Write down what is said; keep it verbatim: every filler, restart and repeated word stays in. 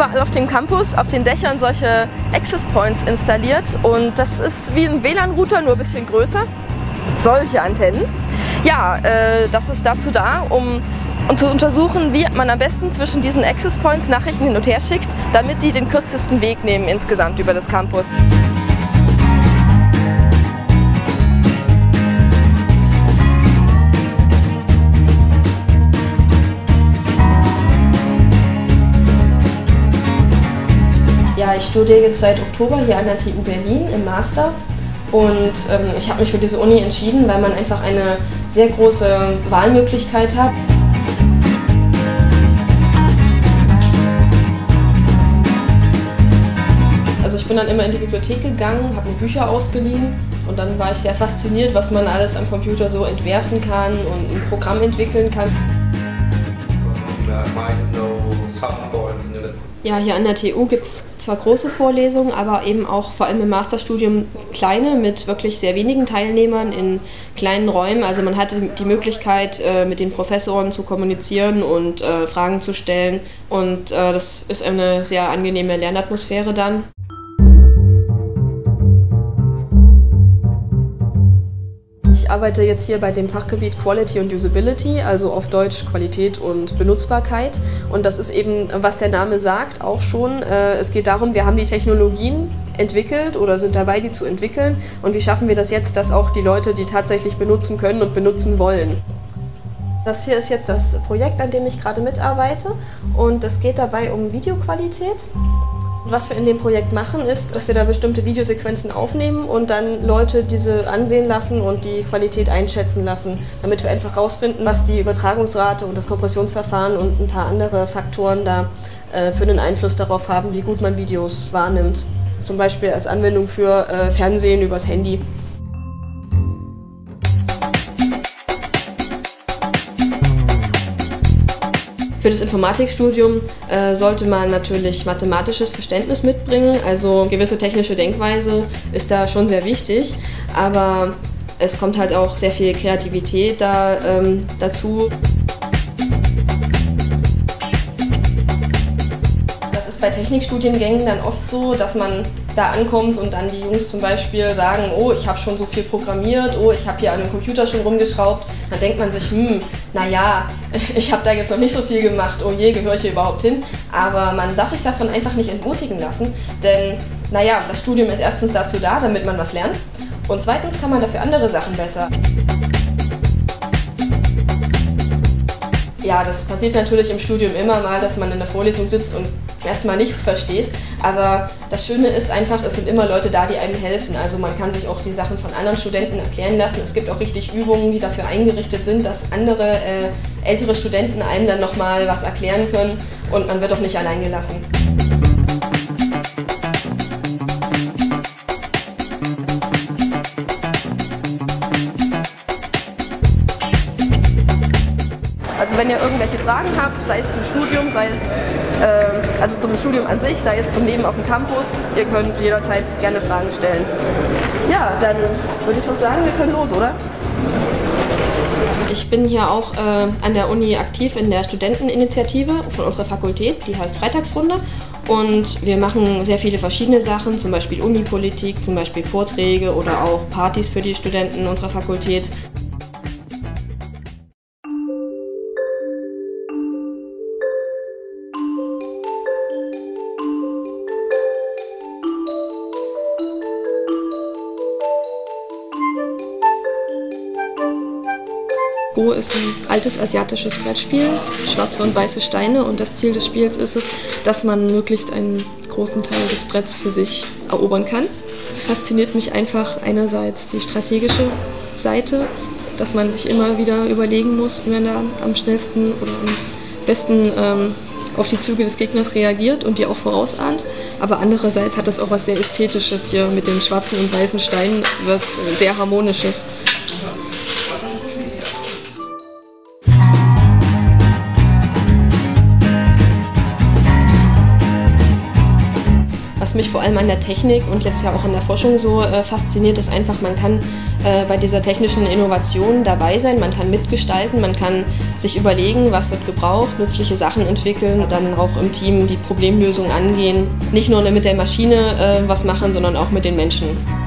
überall auf dem Campus, auf den Dächern solche Access Points installiert. Und das ist wie ein W L A N-Router, nur ein bisschen größer. Solche Antennen. Ja, äh, das ist dazu da, um, um zu untersuchen, wie man am besten zwischen diesen Access Points Nachrichten hin und her schickt, damit sie den kürzesten Weg nehmen insgesamt über das Campus. Ja, ich studiere jetzt seit Oktober hier an der T U Berlin im Master und ähm, ich habe mich für diese Uni entschieden, weil man einfach eine sehr große Wahlmöglichkeit hat. Also ich bin dann immer in die Bibliothek gegangen, habe mir Bücher ausgeliehen und dann war ich sehr fasziniert, was man alles am Computer so entwerfen kann und ein Programm entwickeln kann. Ja, hier an der T U gibt es zwar große Vorlesungen, aber eben auch vor allem im Masterstudium kleine mit wirklich sehr wenigen Teilnehmern in kleinen Räumen. Also man hatte die Möglichkeit, mit den Professoren zu kommunizieren und Fragen zu stellen. Und das ist eine sehr angenehme Lernatmosphäre dann. Ich arbeite jetzt hier bei dem Fachgebiet Quality und Usability, also auf Deutsch Qualität und Benutzbarkeit. Und das ist eben, was der Name sagt, auch schon. Es geht darum, wir haben die Technologien entwickelt oder sind dabei, die zu entwickeln. Und wie schaffen wir das jetzt, dass auch die Leute die tatsächlich benutzen können und benutzen wollen? Das hier ist jetzt das Projekt, an dem ich gerade mitarbeite. Und es geht dabei um Videoqualität. Was wir in dem Projekt machen, ist, dass wir da bestimmte Videosequenzen aufnehmen und dann Leute diese ansehen lassen und die Qualität einschätzen lassen, damit wir einfach herausfinden, was die Übertragungsrate und das Kompressionsverfahren und ein paar andere Faktoren da äh, für einen Einfluss darauf haben, wie gut man Videos wahrnimmt. Zum Beispiel als Anwendung für äh, Fernsehen übers Handy. Für das Informatikstudium äh, sollte man natürlich mathematisches Verständnis mitbringen, also gewisse technische Denkweise ist da schon sehr wichtig, aber es kommt halt auch sehr viel Kreativität da, ähm, dazu. Das ist bei Technikstudiengängen dann oft so, dass man da ankommt und dann die Jungs zum Beispiel sagen, oh, ich habe schon so viel programmiert, oh, ich habe hier an dem Computer schon rumgeschraubt. Dann denkt man sich, hm, naja, ich habe da jetzt noch nicht so viel gemacht, oh je, gehöre ich hier überhaupt hin? Aber man darf sich davon einfach nicht entmutigen lassen, denn naja, das Studium ist erstens dazu da, damit man was lernt und zweitens kann man dafür andere Sachen besser. Ja, das passiert natürlich im Studium immer mal, dass man in der Vorlesung sitzt und erstmal nichts versteht, aber das Schöne ist einfach, es sind immer Leute da, die einem helfen. Also man kann sich auch die Sachen von anderen Studenten erklären lassen. Es gibt auch richtig Übungen, die dafür eingerichtet sind, dass andere äh, ältere Studenten einem dann nochmal was erklären können und man wird auch nicht allein gelassen. Also wenn ihr irgendwelche Fragen habt, sei es zum Studium, sei es äh, also zum Studium an sich, sei es zum Leben auf dem Campus, ihr könnt jederzeit gerne Fragen stellen. Ja, dann würde ich doch sagen, wir können los, oder? Ich bin hier auch äh, an der Uni aktiv in der Studenteninitiative von unserer Fakultät, die heißt Freitagsrunde. Und wir machen sehr viele verschiedene Sachen, zum Beispiel Unipolitik, zum Beispiel Vorträge oder auch Partys für die Studenten unserer Fakultät. Go ist ein altes asiatisches Brettspiel, schwarze und weiße Steine, und das Ziel des Spiels ist es, dass man möglichst einen großen Teil des Bretts für sich erobern kann. Es fasziniert mich einfach einerseits die strategische Seite, dass man sich immer wieder überlegen muss, wie man da am schnellsten oder am besten ähm, auf die Züge des Gegners reagiert und die auch vorausahnt. Aber andererseits hat das auch was sehr Ästhetisches hier mit den schwarzen und weißen Steinen, was sehr Harmonisches. Was Was mich vor allem an der Technik und jetzt ja auch an der Forschung so äh, fasziniert, ist einfach, man kann äh, bei dieser technischen Innovation dabei sein, man kann mitgestalten, man kann sich überlegen, was wird gebraucht, nützliche Sachen entwickeln, dann auch im Team die Problemlösung angehen. Nicht nur mit der Maschine äh, was machen, sondern auch mit den Menschen.